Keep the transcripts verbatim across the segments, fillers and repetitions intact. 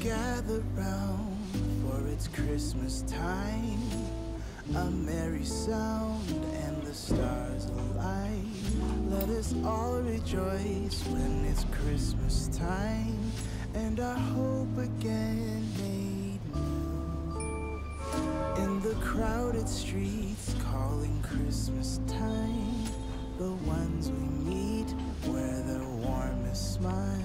Gather round, for it's Christmas time. A merry sound and the stars align. Let us all rejoice when it's Christmas time, and our hope again made new. In the crowded streets calling Christmas time, the ones we meet wear the warmest smile.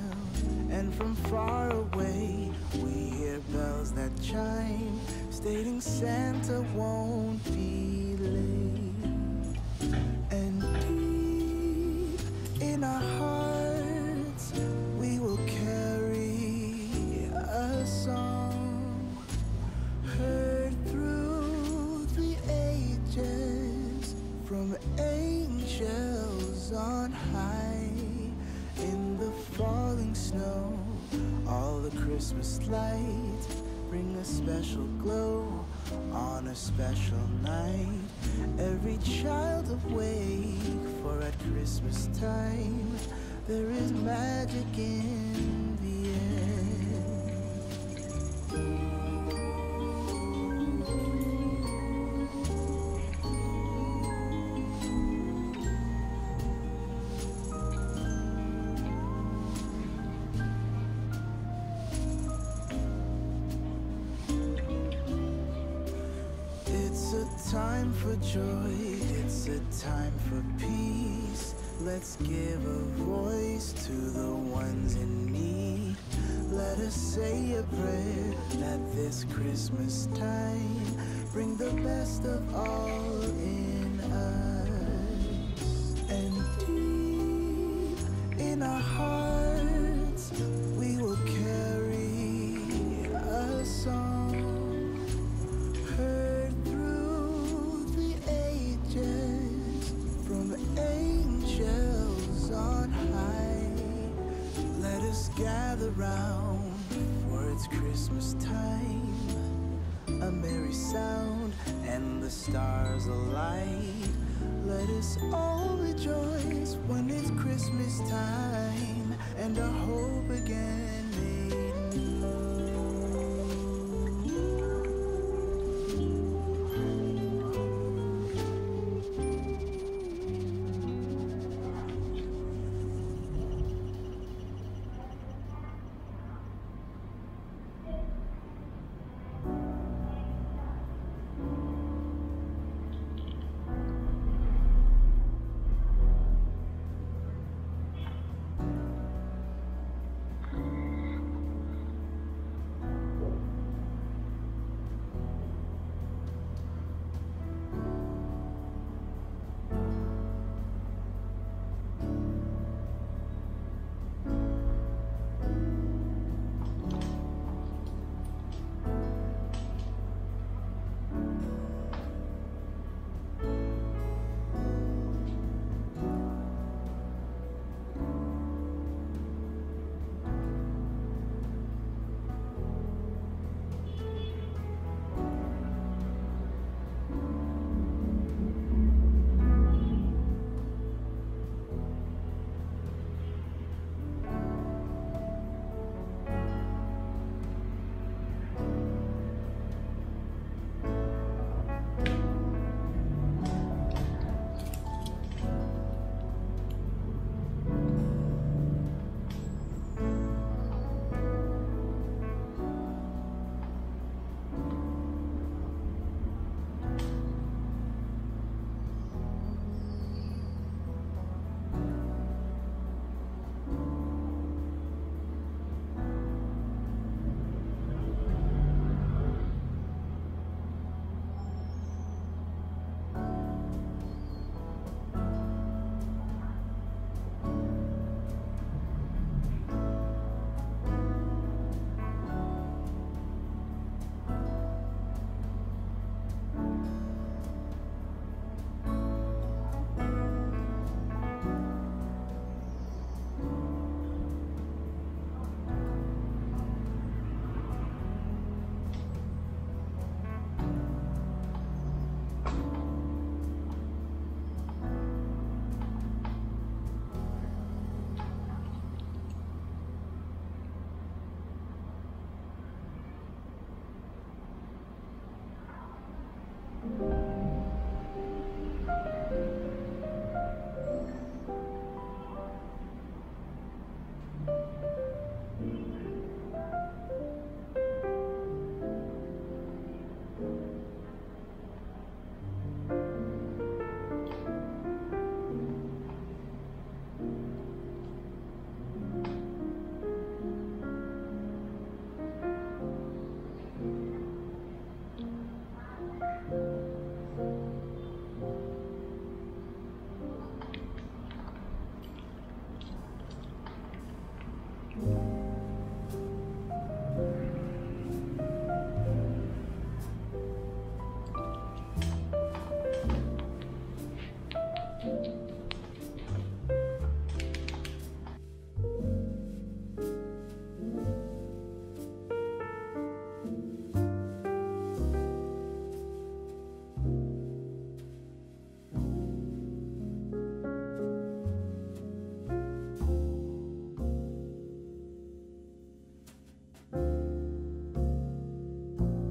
And from far away, we hear bells that chime, stating Santa won't be late. And deep in our hearts, we will carry a song heard through the ages, from angels on high. In the falling snow, all the Christmas lights bring a special glow on a special night. Every child awake, for at Christmas time there is magic in the air. It's a time for joy, it's a time for peace. Let's give a voice to the ones in need. Let us say a prayer that this Christmas time bring the best of all in us. And deep in our hearts, we will carry a song heard through the ages, from angels on high. Let us gather round, for it's Christmas time. A merry sound and the stars alight. Let us all rejoice when it's Christmas time, and our